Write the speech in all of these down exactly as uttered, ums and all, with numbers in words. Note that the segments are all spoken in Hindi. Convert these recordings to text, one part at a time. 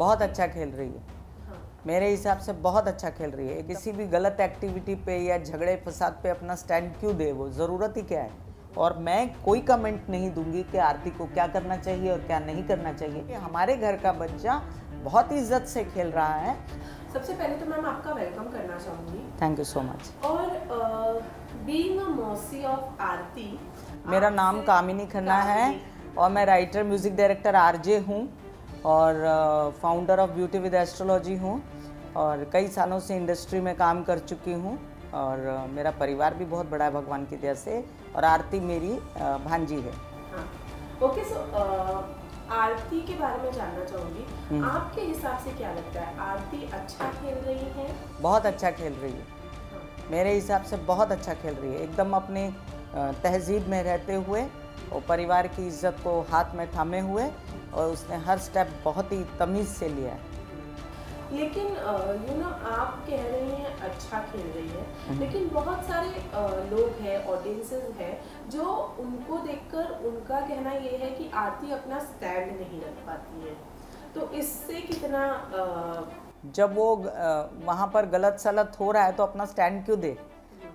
बहुत अच्छा खेल रही है, मेरे हिसाब से बहुत अच्छा खेल रही है। किसी भी गलत एक्टिविटी पे या झगड़े फसाद पे अपना स्टैंड क्यों दे, वो ज़रूरत ही क्या है। और मैं कोई कमेंट नहीं दूंगी कि आरती को क्या करना चाहिए और क्या नहीं करना चाहिए। हमारे घर का बच्चा बहुत इज्जत से खेल रहा है। सबसे पहले तो मैम आपका वेलकम करना चाहूँगी। Thank you so much. और बीइंग अ मौसी ऑफ आरती, मेरा नाम कामिनी खन्ना है और मैं राइटर म्यूज़िक डायरेक्टर आरजे हूँ और founder of beauty with astrology हूँ और कई सालों से इंडस्ट्री में काम कर चुकी हूँ और मेरा परिवार भी बहुत बड़ा है भगवान की दया से। और आरती मेरी भांजी है। हाँ। ओके, सो आरती के बारे में जानना चाहूँगी, आपके हिसाब से क्या लगता है, आरती अच्छा खेल रही है? बहुत अच्छा खेल रही है, मेरे हिसाब से बहुत अच्छा खेल रही है। एकदम अपने तहजीब में रहते हुए और परिवार की इज्जत को हाथ में थामे हुए, और उसने हर स्टेप बहुत ही तमीज़ से लिया है। लेकिन यू नो आप कह रही हैं अच्छा खेल रही है, लेकिन बहुत सारे लोग हैं, ऑडियंसेस हैं, जो उनको देखकर उनका कहना ये है कि आरती अपना स्टैंड नहीं रख पाती है, तो इससे कितना आ... जब वो वहाँ पर गलत सलत हो रहा है तो अपना स्टैंड क्यों दे,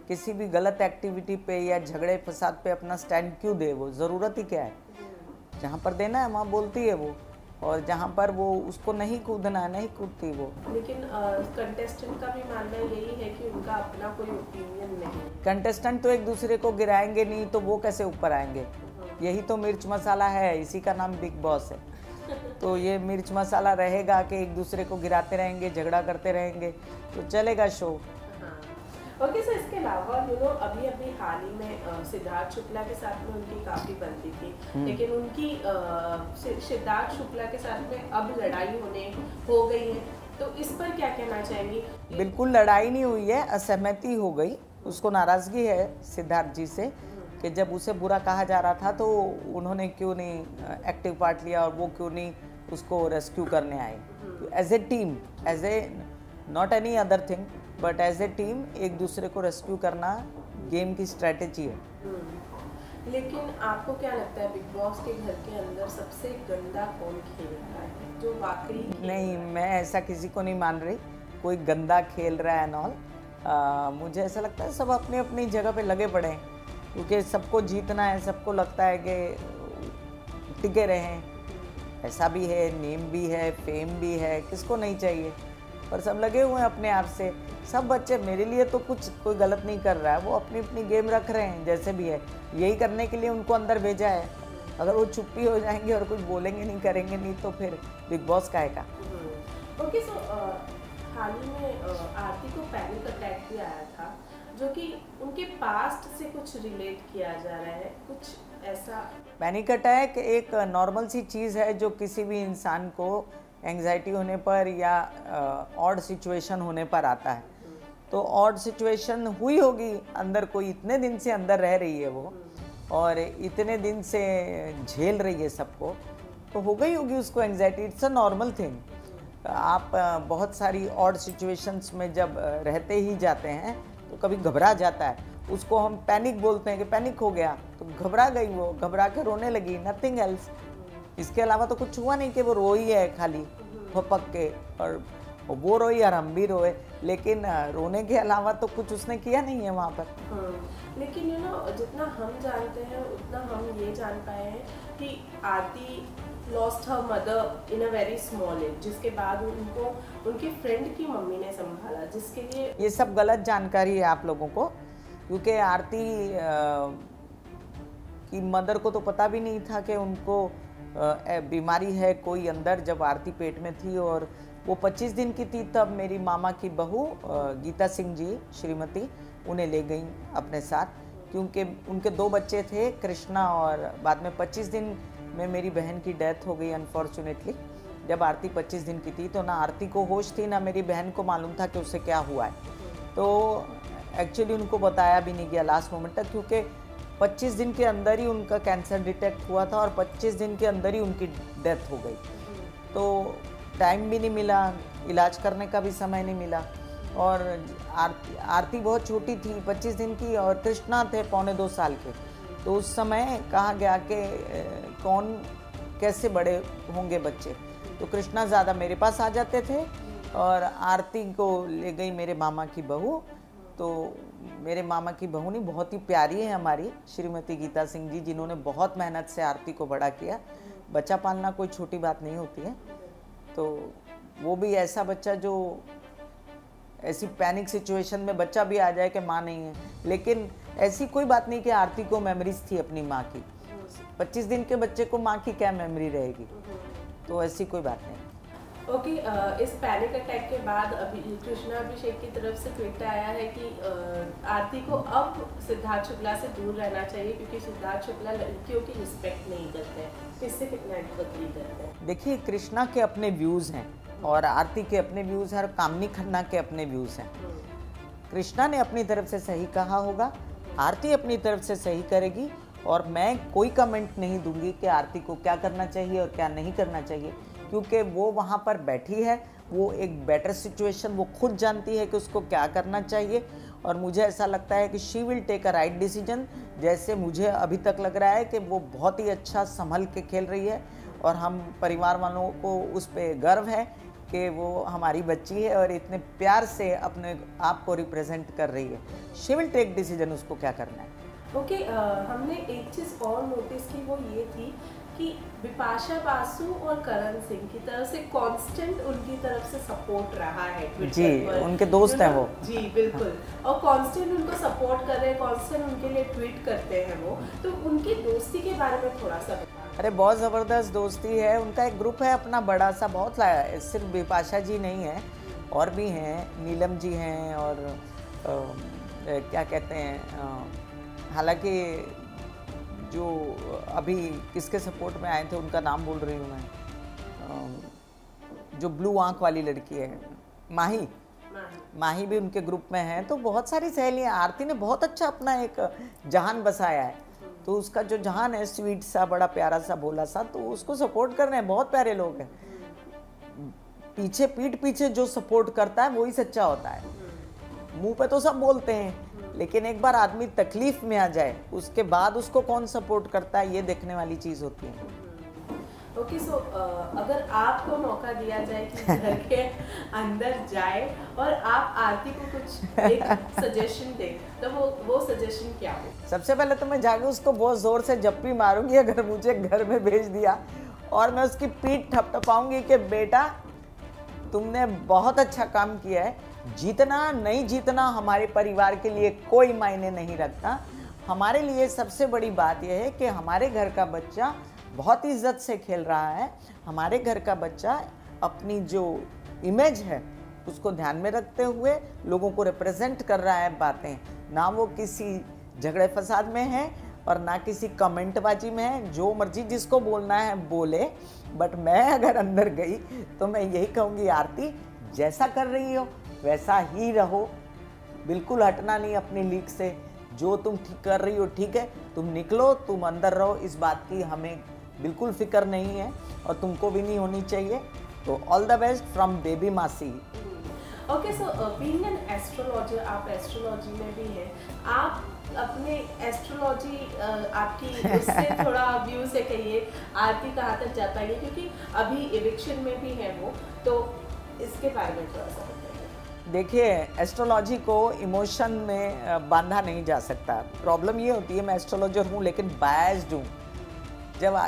किसी भी गलत एक्टिविटी पे या झगड़े फसाद पे अपना स्टैंड क्यों दे, वो ज़रूरत ही क्या है। जहाँ पर देना है वहाँ बोलती है वो, और जहाँ पर वो उसको नहीं कूदना है नहीं कूदती वो। लेकिन कंटेस्टेंट का भी मानना यही है कि उनका अपना कोई ओपिनियन नहीं। कंटेस्टेंट तो एक दूसरे को गिराएंगे नहीं तो वो कैसे ऊपर आएंगे, यही तो मिर्च मसाला है, इसी का नाम बिग बॉस है। तो ये मिर्च मसाला रहेगा कि एक दूसरे को गिराते रहेंगे, झगड़ा करते रहेंगे तो चलेगा शो। ओके सर, इसके अलावा यू नो अभी अभी हाल ही में सिद्धार्थ शुक्ला के साथ में उनकी काफ़ी बनती थी, लेकिन उनकी सिद्धार्थ शुक्ला के साथ में अब लड़ाई होने हो गई है, तो इस पर क्या कहना चाहेंगी? बिल्कुल लड़ाई नहीं हुई है, असहमति हो गई। उसको नाराज़गी है सिद्धार्थ जी से कि जब उसे बुरा कहा जा रहा था तो उन्होंने क्यों नहीं एक्टिव पार्ट लिया और वो क्यों नहीं उसको रेस्क्यू करने आए। As a team, as a not any other thing but as a team एक दूसरे को रेस्क्यू करना गेम की स्ट्रेटेजी है। लेकिन आपको क्या लगता है बिग बॉस के घर के अंदर सबसे गंदा कौन खेल रहा है, जो वाकई? नहीं, मैं ऐसा किसी को नहीं मान रही कोई गंदा खेल रहा है नॉल। मुझे ऐसा लगता है सब अपने अपनी जगह पे लगे पड़े हैं, क्योंकि सबको जीतना है, सबको लगता है कि टिके रहें। पैसा भी है, नेम भी है, फेम भी है, किसको नहीं चाहिए, पर सब लगे हुए हैं अपने आप से। सब बच्चे मेरे लिए तो कुछ कोई गलत नहीं कर रहा है, वो अपनी अपनी गेम रख रहे हैं जैसे भी है, यही करने के लिए उनको अंदर भेजा है। अगर वो चुप भी हो जाएंगे और कुछ बोलेंगे नहीं, करेंगे नहीं, तो फिर बिग बॉस काहेगा। ओके, सो हाल ही में आरती को पैनिक अटैक भी आया था, जो कि उनके पास्ट से कुछ रिलेट किया जा रहा है, कुछ ऐसा? पैनिक अटैक एक नॉर्मल सी चीज़ है जो किसी भी इंसान को एंग्जाइटी होने पर या ऑड सिचुएशन होने पर आता है। तो ऑड सिचुएशन हुई होगी अंदर, कोई इतने दिन से अंदर रह रही है वो और इतने दिन से झेल रही है सबको, तो हो गई होगी उसको anxiety. It's a normal thing. आप बहुत सारी ऑड सिचुएशंस में जब रहते ही जाते हैं तो कभी घबरा जाता है, उसको हम पैनिक बोलते हैं कि पैनिक हो गया, तो घबरा गई वो, घबरा के रोने लगी, नथिंग एल्स। इसके अलावा तो कुछ हुआ नहीं कि वो रोई है खाली फपक के, और वो रोई और हम भी रोए, लेकिन रोने के अलावा तो कुछ उसने किया नहीं है वहाँ पर। हाँ। लेकिन यू नो जितना हम जानते हैं उतना हम ये जान पाए हैं कि Aarti lost her mother in a very small age, जिसके बाद उनको उनके फ्रेंड की मम्मी ने संभाला, जिसके लिए ये सब गलत जानकारी है आप लोगों को, क्योंकि आरती की मदर को तो पता भी नहीं था कि उनको बीमारी है कोई अंदर। जब आरती पेट में थी और वो पच्चीस दिन की थी तब मेरी मामा की बहू गीता सिंह जी श्रीमती उन्हें ले गई अपने साथ, क्योंकि उनके दो बच्चे थे कृष्णा, और बाद में पच्चीस दिन में मेरी बहन की डेथ हो गई अनफॉर्चुनेटली। जब आरती पच्चीस दिन की थी तो ना आरती को होश थी ना मेरी बहन को मालूम था कि उसे क्या हुआ है, तो एक्चुअली उनको बताया भी नहीं गया लास्ट मोमेंट तक, क्योंकि पच्चीस दिन के अंदर ही उनका कैंसर डिटेक्ट हुआ था और पच्चीस दिन के अंदर ही उनकी डेथ हो गई। तो टाइम भी नहीं मिला, इलाज करने का भी समय नहीं मिला, और आरती आरती बहुत छोटी थी पच्चीस दिन की, और कृष्णा थे पौने दो साल के। तो उस समय कहा गया कि कौन कैसे बड़े होंगे बच्चे, तो कृष्णा ज़्यादा मेरे पास आ जाते थे और आरती को ले गई मेरे मामा की बहू। तो मेरे मामा की बहू नहीं, बहुत ही प्यारी है हमारी श्रीमती गीता सिंह जी, जिन्होंने बहुत मेहनत से आरती को बड़ा किया। बच्चा पालना कोई छोटी बात नहीं होती है, तो वो भी ऐसा बच्चा जो ऐसी पैनिक सिचुएशन में बच्चा भी आ जाए कि माँ नहीं है, लेकिन ऐसी कोई बात नहीं कि आरती को मेमोरीज थी अपनी माँ की। पच्चीस दिन के बच्चे को माँ की क्या मेमोरी रहेगी, तो ऐसी कोई बात नहीं। ओके okay, uh, इस पैनिक अटैक के बाद अभी कृष्णाभिषेक की तरफ से ट्वीट आया है कि uh, आरती को अब सिद्धार्थ शुक्ला से दूर रहना चाहिए क्योंकि सिद्धार्थ शुक्ला लड़कियों की रिस्पेक्ट नहीं करते हैं। इससे कितना एडवरी करते हैं। देखिए, कृष्णा के अपने व्यूज़ हैं और आरती के अपने व्यूज़ हैं और कामिनी खन्ना के अपने व्यूज़ हैं। कृष्णा ने अपनी तरफ से सही कहा होगा, आरती अपनी तरफ से सही करेगी और मैं कोई कमेंट नहीं दूंगी कि आरती को क्या करना चाहिए और क्या नहीं करना चाहिए, क्योंकि वो वहाँ पर बैठी है, वो एक बेटर सिचुएशन वो खुद जानती है कि उसको क्या करना चाहिए। और मुझे ऐसा लगता है कि she will take a right decision. जैसे मुझे अभी तक लग रहा है कि वो बहुत ही अच्छा संभल के खेल रही है और हम परिवार वालों को उस पर गर्व है कि वो हमारी बच्ची है और इतने प्यार से अपने आप को रिप्रेजेंट कर रही है। शी विल टेक डिसीजन उसको क्या करना है। ओके okay, uh, हमने एक चीज़ और नोटिस की, वो ये थी कि विपाशा बासु और करण सिंह की तरफ से कांस्टेंट उनकी तरफ से सपोर्ट रहा है। जी, उनके दोस्त हैं वो। जी बिल्कुल, और कांस्टेंट उनको सपोर्ट कर रहे हैं, कांस्टेंट उनके लिए ट्वीट करते हैं वो। तो उनकी दोस्ती के बारे में थोड़ा सा बताएं। अरे बहुत ज़बरदस्त दोस्ती है, उनका एक ग्रुप है अपना बड़ा सा, बहुत सिर्फ विपाशा जी नहीं है, और भी हैं, नीलम जी हैं और आ, क्या कहते हैं आ, हालांकि जो अभी किसके सपोर्ट में आए थे उनका नाम बोल रही हूँ मैं, जो ब्लू आंख वाली लड़की है, माही, माही भी उनके ग्रुप में है। तो बहुत सारी सहेलियाँ, आरती ने बहुत अच्छा अपना एक जहान बसाया है, तो उसका जो जहान है स्वीट सा, बड़ा प्यारा सा, भोला सा, तो उसको सपोर्ट कर रहे हैं। बहुत प्यारे लोग हैं, पीछे पीठ पीछे जो सपोर्ट करता है वही सच्चा होता है। मुँह पे तो सब बोलते हैं, लेकिन एक बार आदमी तकलीफ में आ जाए उसके बाद उसको कौन सपोर्ट करता है, ये देखने वाली चीज़ होती है। ओके सो अगर आपको मौका दिया जाए कि घर के अंदर जाए और आप आरती को कुछ एक सजेशन दें, तो वो वो सजेशन क्या हो? सबसे पहले तो मैं जाके उसको बहुत ज़ोर से झप्पी मारूंगी अगर मुझे घर में भेज दिया, और मैं उसकी पीठ थपथपाऊंगी कि बेटा तुमने बहुत अच्छा काम किया है, जीतना नहीं जीतना हमारे परिवार के लिए कोई मायने नहीं रखता। हमारे लिए सबसे बड़ी बात यह है कि हमारे घर का बच्चा बहुत इज्जत से खेल रहा है, हमारे घर का बच्चा अपनी जो इमेज है उसको ध्यान में रखते हुए लोगों को रिप्रेजेंट कर रहा है बातें, ना वो किसी झगड़े फसाद में है और ना किसी कमेंटबाजी में है। जो मर्जी जिसको बोलना है बोले, बट मैं अगर अंदर गई तो मैं यही कहूँगी आरती जैसा कर रही हो वैसा ही रहो, बिल्कुल हटना नहीं अपनी लीक से। जो तुम ठीक कर रही हो ठीक है, तुम निकलो, तुम अंदर रहो, इस बात की हमें बिल्कुल फिक्र नहीं है और तुमको भी नहीं होनी चाहिए। तो all the best from baby मासी। Okay so being an astrologer, आप एस्ट्रोलॉजी में भी हैं, आप अपने एस्ट्रोलॉजी आपकी उससे थोड़ा व्यू से कहिए आरती कहाँ तक जाता है, क्योंकि अभी इविक्शन में भी है वो, तो इसके बारे में थोड़ा सा। देखिए, एस्ट्रोलॉजी को इमोशन में बांधा नहीं जा सकता। प्रॉब्लम ये होती है, मैं एस्ट्रोलॉजर हूँ लेकिन बायस्ड हूँ। जब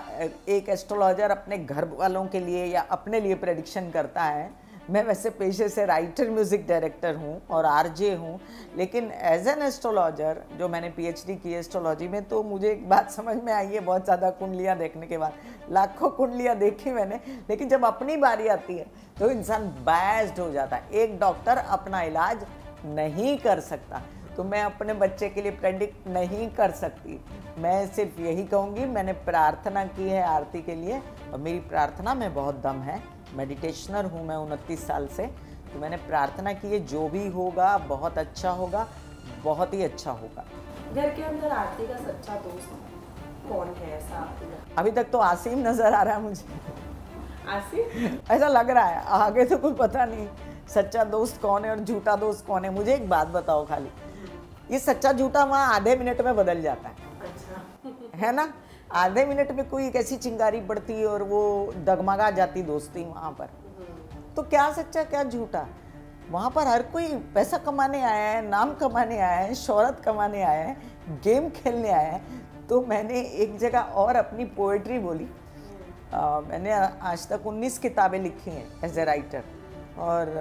एक एस्ट्रोलॉजर अपने घर वालों के लिए या अपने लिए प्रेडिक्शन करता है, मैं वैसे पेशे से राइटर, म्यूज़िक डायरेक्टर हूँ और आरजे हूँ, लेकिन एज एन एस्ट्रोलॉजर जो मैंने पीएचडी की एस्ट्रोलॉजी में, तो मुझे एक बात समझ में आई है बहुत ज़्यादा कुंडलियाँ देखने के बाद, लाखों कुंडलियाँ देखी मैंने, लेकिन जब अपनी बारी आती है तो इंसान बायस्ड हो जाता है। एक डॉक्टर अपना इलाज नहीं कर सकता, तो मैं अपने बच्चे के लिए प्रेडिक्ट नहीं कर सकती। मैं सिर्फ यही कहूँगी, मैंने प्रार्थना की है आरती के लिए और मेरी प्रार्थना में बहुत दम है, मेडिटेशनर हूँ मैं उनतीस साल से, तो मैंने प्रार्थना की है जो भी होगा बहुत अच्छा होगा, बहुत ही अच्छा होगा। घर के अंदर आरती का सच्चा दोस्त कौन है ऐसा? अभी तक तो आसिम नज़र आ रहा है मुझे, आसिम ऐसा लग रहा है, आगे तो कुछ पता नहीं सच्चा दोस्त कौन है और झूठा दोस्त कौन है। मुझे एक बात बताओ खाली, ये सच्चा झूठा वहाँ आधे मिनट में बदल जाता है। अच्छा है ना, आधे मिनट में कोई एक ऐसी चिंगारी बढ़ती और वो डगमगा जाती दोस्ती वहाँ पर। तो क्या सच्चा क्या झूठा, वहाँ पर हर कोई पैसा कमाने आया है, नाम कमाने आया है, शोहरत कमाने आया है, गेम खेलने आया है। तो मैंने एक जगह और अपनी पोएट्री बोली, आ, मैंने आज तक उन्नीस किताबें लिखी हैं एज ए राइटर, और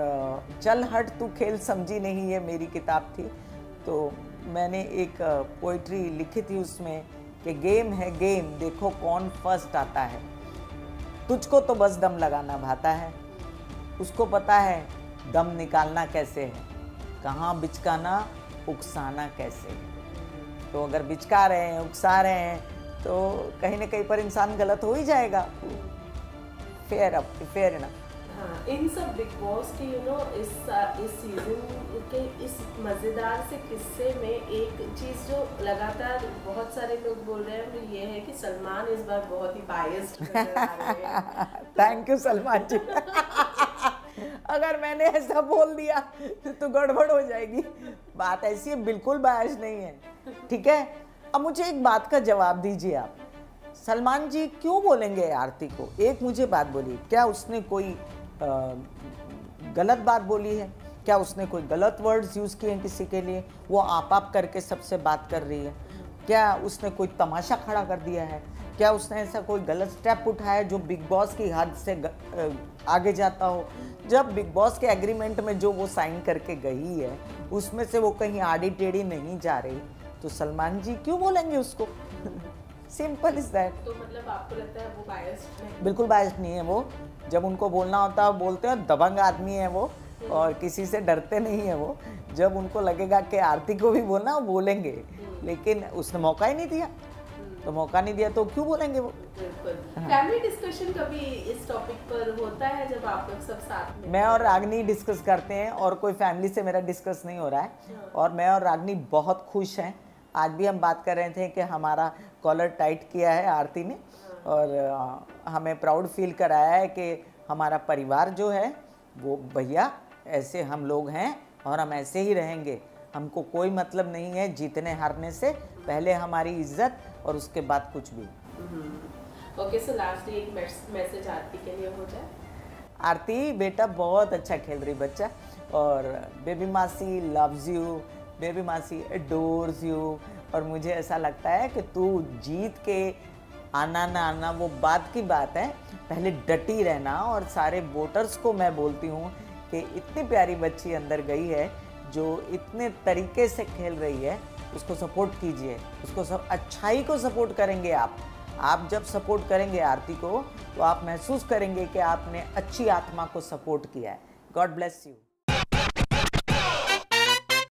चल हट तू खेल समझी नहीं ये मेरी किताब थी। तो मैंने एक पोइट्री लिखी थी उसमें कि गेम है गेम देखो कौन फर्स्ट आता है, तुझको तो बस दम लगाना भाता है, उसको पता है दम निकालना कैसे है, कहाँ बिचकाना उकसाना कैसे है। तो अगर बिचका रहे हैं उकसा रहे हैं तो कहीं ना कहीं पर इंसान गलत हो ही जाएगा। फेयर अप फेयर है ना। हाँ, इन सब बिग बॉस के यू नो इस इस सीजन के इस मज़ेदार से किस्से में एक चीज़ जो लगातार बहुत सारे लोग बोल रहे हैं वो ये है कि सलमान इस बार बहुत ही biased. Thank you Salman ji. अगर मैंने ऐसा बोल दिया तो गड़बड़ हो जाएगी। बात ऐसी है, बिल्कुल बायस्ड नहीं है, ठीक है। अब मुझे एक बात का जवाब दीजिए आप, सलमान जी क्यों बोलेंगे आरती को? एक मुझे बात बोलिए, क्या उसने कोई आ, गलत बात बोली है? क्या उसने कोई गलत वर्ड्स यूज़ किए हैं किसी के लिए? वो आप आप करके सबसे बात कर रही है, क्या उसने कोई तमाशा खड़ा कर दिया है? क्या उसने ऐसा कोई गलत स्टेप उठाया जो बिग बॉस की हद से ग, आ, आगे जाता हो? जब बिग बॉस के एग्रीमेंट में जो वो साइन करके गई है उसमें से वो कहीं आड़ी टेढ़ी नहीं जा रही, तो सलमान जी क्यों बोलेंगे उसको? Simple is that. तो मतलब आपको लगता है वो बायस्ड है? बिल्कुल बायस्ड नहीं है वो, जब उनको बोलना होता है बोलते हैं। दबंग आदमी है वो और किसी से डरते नहीं है वो। जब उनको लगेगा कि आरती को भी बोलना वो बोलेंगे, लेकिन उसने मौका ही नहीं दिया, तो मौका नहीं दिया तो क्यों बोलेंगे वो? फैमिली डिस्कशन कभी इस टॉपिक पर होता है जब आप लोग सब साथ में? मैं और रागनी डिस्कस करते हैं और कोई फैमिली से मेरा डिस्कस नहीं हो रहा है। और मैं और रागनी बहुत खुश हैं। आज भी हम बात कर रहे थे कि हमारा कॉलर टाइट किया है आरती ने और हमें प्राउड फील कराया है कि हमारा परिवार जो है वो भैया ऐसे हम लोग हैं और हम ऐसे ही रहेंगे। हमको कोई मतलब नहीं है जीतने हारने से, पहले हमारी इज्जत और उसके बाद कुछ भी। ओके सो लास्टली एक मैसेज आरती के लिए हो जाए। आरती बेटा बहुत अच्छा खेल रही बच्चा, और बेबी मासी लव्स यू, बेबी मासी एडोर्स यू। और मुझे ऐसा लगता है कि तू जीत के आना ना आना वो बात की बात है, पहले डटी रहना। और सारे वोटर्स को मैं बोलती हूँ कि इतनी प्यारी बच्ची अंदर गई है जो इतने तरीके से खेल रही है, उसको सपोर्ट कीजिए, उसको सब अच्छाई को सपोर्ट करेंगे आप। आप जब सपोर्ट करेंगे आरती को तो आप महसूस करेंगे कि आपने अच्छी आत्मा को सपोर्ट किया है। God bless you.